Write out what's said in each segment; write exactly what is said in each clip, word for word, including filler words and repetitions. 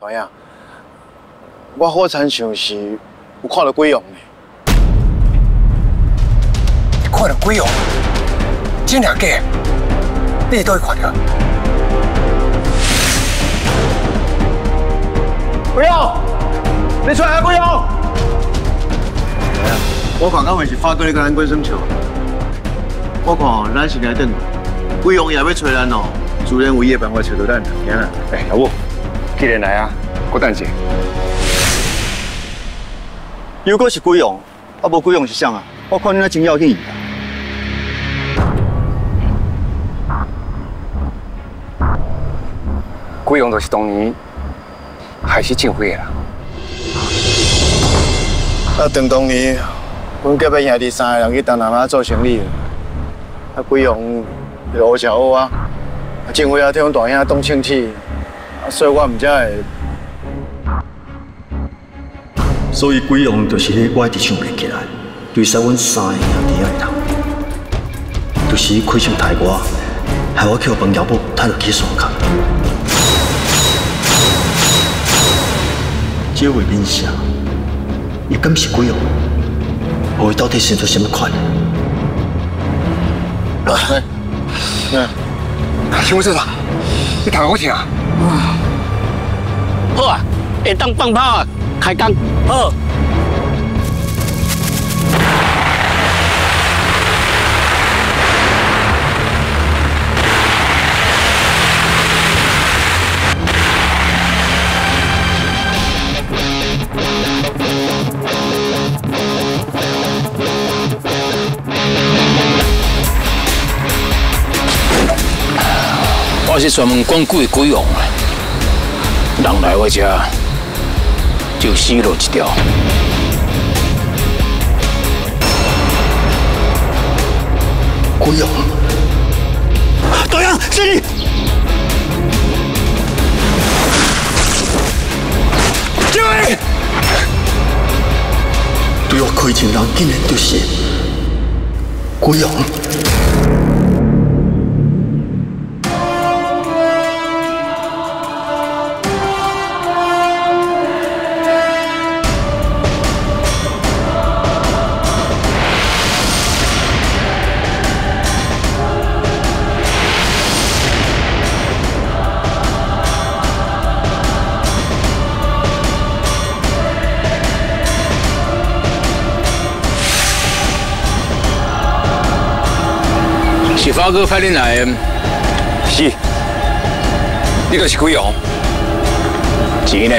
知影？我好亲像是有看到鬼王呢。你看到鬼王？真定假的？你倒去看到？鬼王，你出来！鬼王！哎呀，我看刚回是发哥那个咱鬼生笑。我看咱是该等鬼王也要找咱哦。 主任，我夜班我找到咱，行啦。哎，老母，既然来啊，我等一下。如果是鬼王，啊无鬼王是啥啊？我看你那真要紧。鬼王就是当年害死政府的啦。啊，当当年，阮结拜兄弟三个人去东南亚做生意，啊，鬼王就好吃好啊。 政府也替阮大兄当清气，所以我唔才会。所以鬼王就是迄我一直想袂起来，对杀阮三个兄弟仔头，就是开枪杀我，害我去帮姚某杀落去山脚。这位面相，伊敢是鬼王？伊到底生出什么款？来，来。 请问社长，你谈我听啊？好啊，会当放炮啊，开工好。我是专门管鬼的鬼王啊，人来我家就死路一条。鬼王，大洋，是你！这位，对我开枪人竟然就是鬼王。 是发哥派你来的，是，你就是鬼王，钱呢？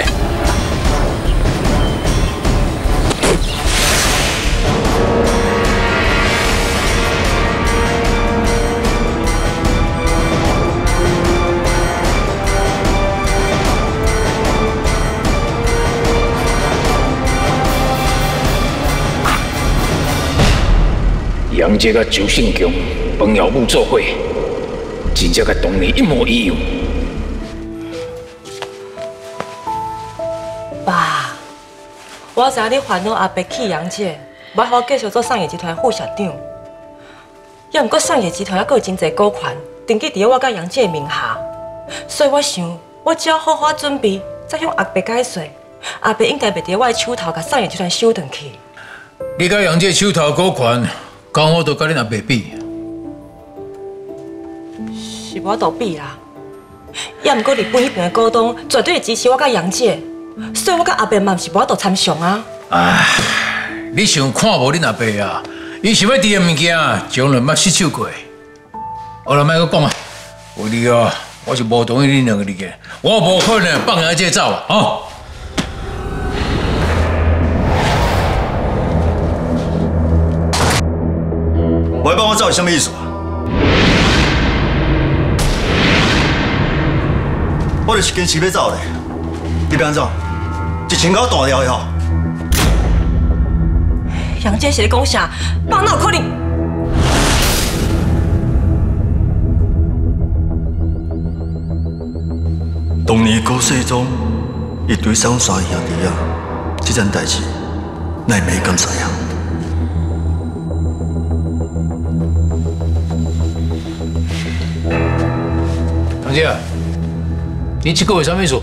杨杰甲周信强。 帮老母做伙，真正甲当年一模一样。爸，我知你烦恼阿伯去杨姐，无法继续做商业集团副社长。也毋过商业集团还阁有真侪股权登记伫咧我甲杨姐名下，所以我想，我只要好好准备，再向阿伯解释，阿伯应该袂伫我手头甲商业集团收转去。你甲杨姐手头股权，刚好都甲恁阿伯比。 是我倒闭啦，也毋过日本迄边的股东绝对支持我甲杨姐，所以我甲阿伯嘛毋是无倒参详啊。唉，你想看无恁阿伯啊？伊想要挃的物件，从来捌失手过。后来莫阁讲啊，有你哦，我是无同意恁两个意见，我无可能放杨姐走啊！哦。 我要放我走是啥物意思啊？ 我就是坚持要走嘞，你别安怎，一千块大条哟。杨姐是咧讲啥？爸哪有可能？当年高世忠一对三兄弟啊，这件代志，乃没敢知啊。杨姐。 你这个为啥没说？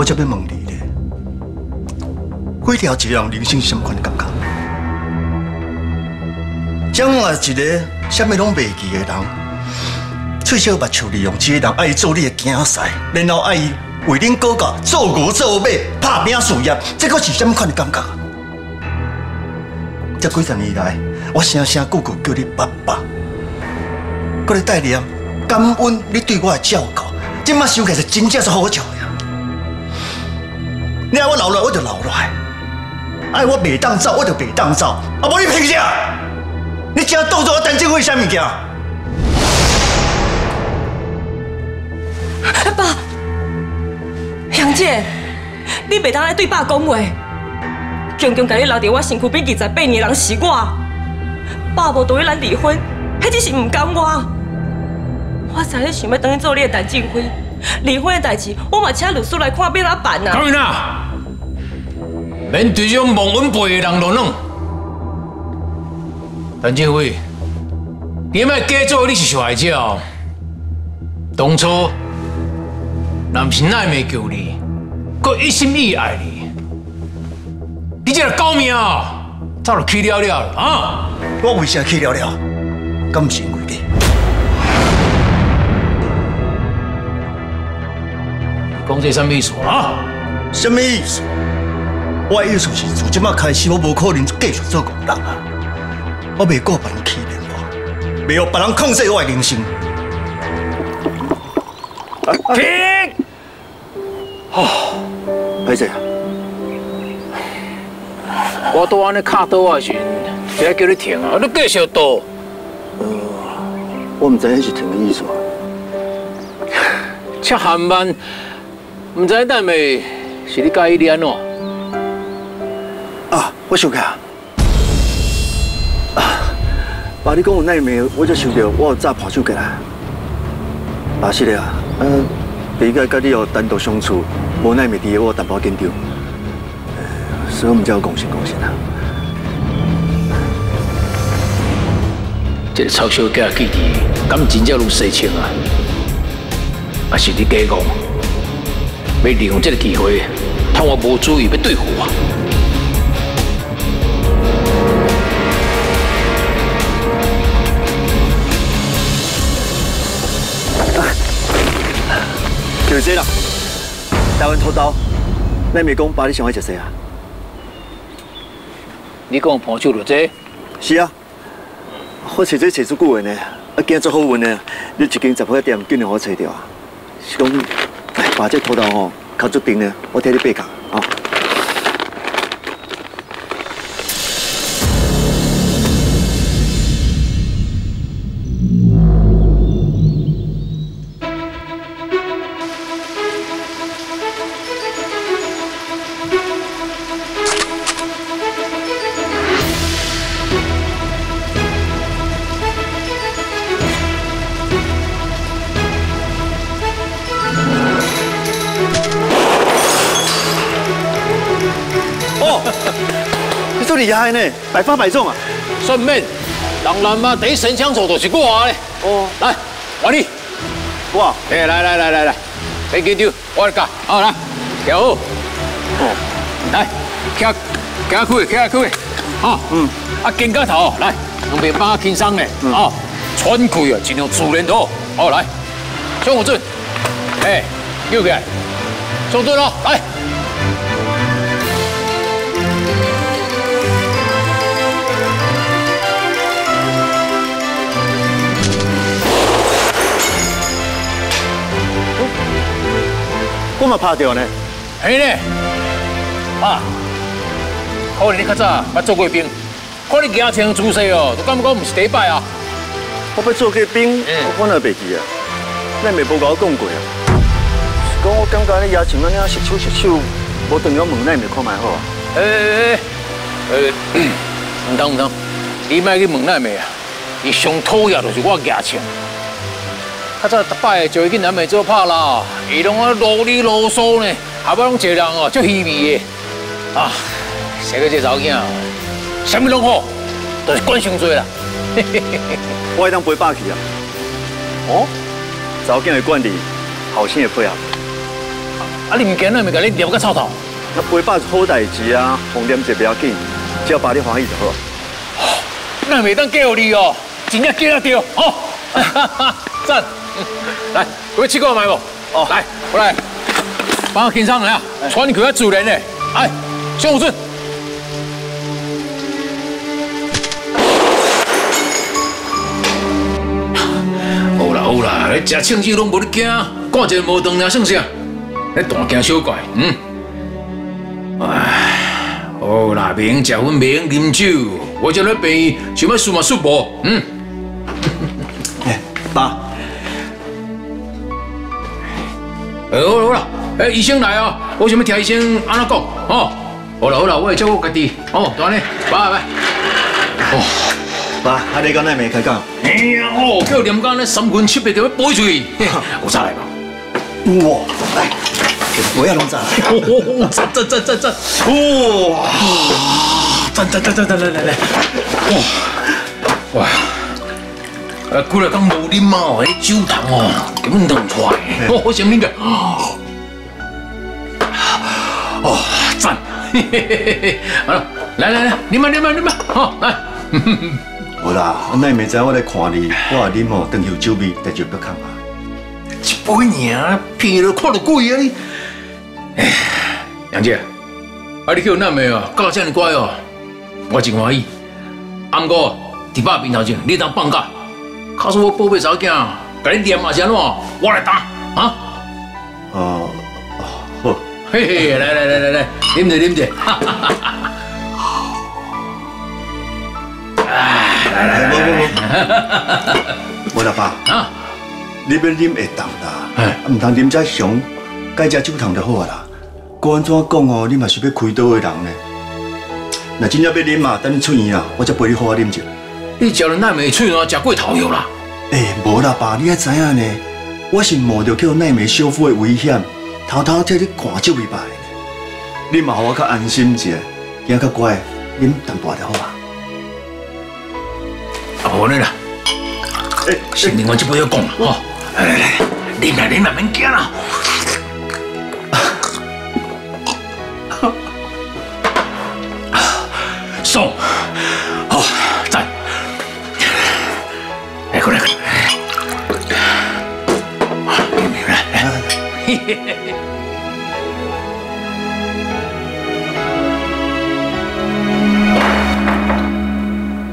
我才要问你咧，几条一个人生是什么款的感觉？将我一个什么拢未记的人，最少目睭利用这个人爱做你的竞赛，然后爱伊为恁国家做牛做马，打拼事业，这个是什么款的感觉？这几十年来，我声声句句叫你爸爸，搁咧带念感恩你对我的照顾，这摆想起来是真正是好笑。 你爱我留落，我就留落；爱我袂当走，我就袂当走。啊，无你凭啥？你只当作我陈政委啥物件？爸，杨姐，你袂当来对爸讲话。强强把你留伫我身躯边二十八年人是我，爸无同意咱离婚，迄只是唔甘我。我知你想要当去做你的陈政委。 离婚的代志，我嘛请律师来看，要哪办啊？高云啊，免对种忘恩背义的人落弄。陈政委，你莫假做你是受害者哦。当初，若不是咱没救你，佫一心一意爱你，你这个狗命哦，早就去了了啊！我为啥去了了？敢不是因为你？ 讲这什么意思啊？什么意思？我意思是，从即马开始，我无可能继续做戆人啊！我袂顾别人欺骗我，袂让别人控制我的人生。停！哦，歹势啊！我拄安尼卡倒我的时阵，就叫你停啊！你继续倒。呃，我唔知迄是停的意思啊。吃寒慢。 唔知但咪是你介意你安怎？啊，我想起啊，啊，爸，你讲有那面，我才想到我有早抱手过来。啊，是的啊，嗯、啊，第一个甲你有单独相处，无那面伫个我淡薄紧张，所以我们才有共性共性啊。这个臭小姐的记忆，敢真正如洗清啊？还是你假讲？ 要利用这个机会，趁我无注意要对付我。就是这啦，台湾土豆，咱咪讲爸你上爱食啥啊？你讲伴手就这？是啊，我找这找足久的呢，啊今足好运呢，你一间杂货店竟然我找到啊，是讲。 把这土豆吼，靠足定呢，我替你背扛啊！厉害呢，百发百中啊！算命，当然嘛，第一神枪手就是我嘞。哦，来，换你。哇，哎，来来来来来，别紧张，我来教。好来，跳好。哦，来，站，站开，站开。好，嗯，啊，肩胛头，来，用别放轻松嘞。哦，喘气啊，尽量自然多。好来，向我转，哎，扭起来，向转哦，来。 我嘛拍到呢，嘿呢，啊，可能你较早捌做过兵，看你行枪姿势哦，就感觉唔是第一摆啊。我捌做过兵，我本来袂记啊，你咪无甲我讲过啊。是讲我感觉你野枪安尼啊，熟手熟手，无当我问你咪看卖好啊。诶诶诶，唔当唔当，你莫去问你咪啊，伊上讨厌就是我野枪。 较早逐摆就去南美洲拍啦，伊拢啊啰里啰嗦呢，后摆拢一个人哦，足稀微的。啊，生个这查某囝，啥物拢好，就是管伤多啦。我迄当陪爸去啊。哦，查某囝的管理，好心的配合。啊你唔惊，我咪甲你聊个臭头。那陪伴是好代志啊，红点者不要紧，只要把你欢喜就好。那袂当嫁予你哦，真正嫁得着哦。哈哈，赞！来，各位吃过买无？哦，来，我来，帮我欣赏下，穿起较自然嘞。哎，向我转。 有啦，你食青椒拢无咧惊，挂一个无当尔算啥？你大惊小怪，嗯。唉，有啦，袂用食薰，袂用啉酒，我叫你病，想要输嘛输无，嗯。爸，哎，好啦好啦，哎，医生来哦，我想要听医生安怎讲，哦。好啦好啦，我会照顾家己，哦，就安尼，拜拜。哦。 爸，阿你今日未开工？哎呀，哦，叫念工咧三拳七臂就要背出去，有啥来无？哇，来，我要弄啥？哦，赞赞赞赞赞！哇，赞赞赞赞赞！来来来，哇哇，啊，过来讲无礼貌，迄酒坛哦，根本都唔错，我好想啉个。哦，赞！嘿嘿嘿嘿，好了，来来来，啉吧啉吧啉吧，好来。 无啦，我那明早我来看你，我话你哦，等有酒味，但就不看啊。一杯尔，鼻都看到鬼啊你！哎，杨姐，啊你叫那妹哦，教这么乖哦，我真欢喜。阿哥，伫爸面头前，你当放假，告诉我宝贝查某囝，甲你念嘛是安怎？我来打啊！哦哦好，嘿嘿，来来来来来，啉者啉者，哈哈哈哈。 来来来，无无无，无啦爸，啊，你要啉会当啦，唔通啉只熊，改只酒汤就好啊啦。哥安怎讲哦，你嘛是要开刀的人呢？那真正要啉嘛，等你出院啊，我才陪你好好啉一下。你食了奈美喙哦，食过头药啦。诶，无啦爸，你还知影呢？我是冒着叫奈美小夫的危险，偷偷替你看酒一摆。你嘛，让我较安心一下，今较乖，啉淡薄就好啊。 好嘞啦，先另外一杯要讲啦，吼，来来来，啉啦啉啦，免惊啦。爽，好赞，来过来过来，来来来，嘿嘿嘿。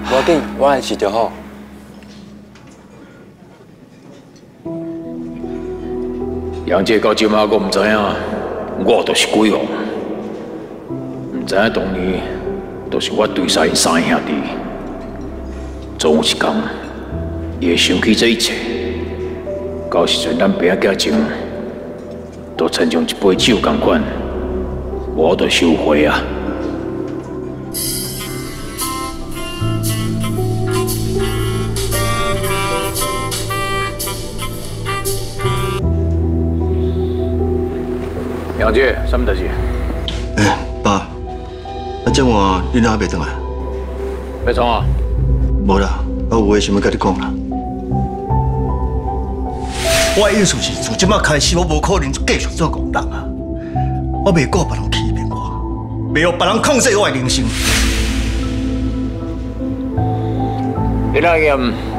我紧，我来吃就好。杨姐到今嘛，我唔知影，我就是鬼王，唔知影当年，就是我对晒因三兄弟，总有一天，伊会想起这一切。到时阵咱爸仔情，都亲像一杯酒同款，我都受悔啊。 杨姐，什么代志？哎，爸，啊，这晚你哪袂转来？袂创啊？无啦，我有话想要甲你讲啦。我意思是，从即摆开始，我无可能继续做戆人啊！我袂顾别人欺骗我，袂让别人控制我的人生。你那夜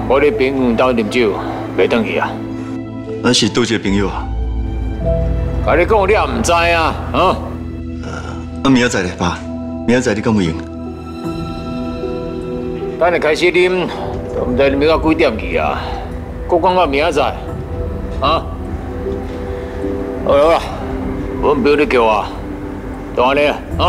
我伫朋友兜啉酒，袂转去啊？咱是多一个朋友啊？ 啊！你讲你也唔知啊，啊！啊，明仔载咧，爸，明仔载你敢有闲？等下开始啉，就唔知啉到几点去啊！我讲到明仔载，啊！好啦好啦，我唔要你叫我，就安尼啊，啊！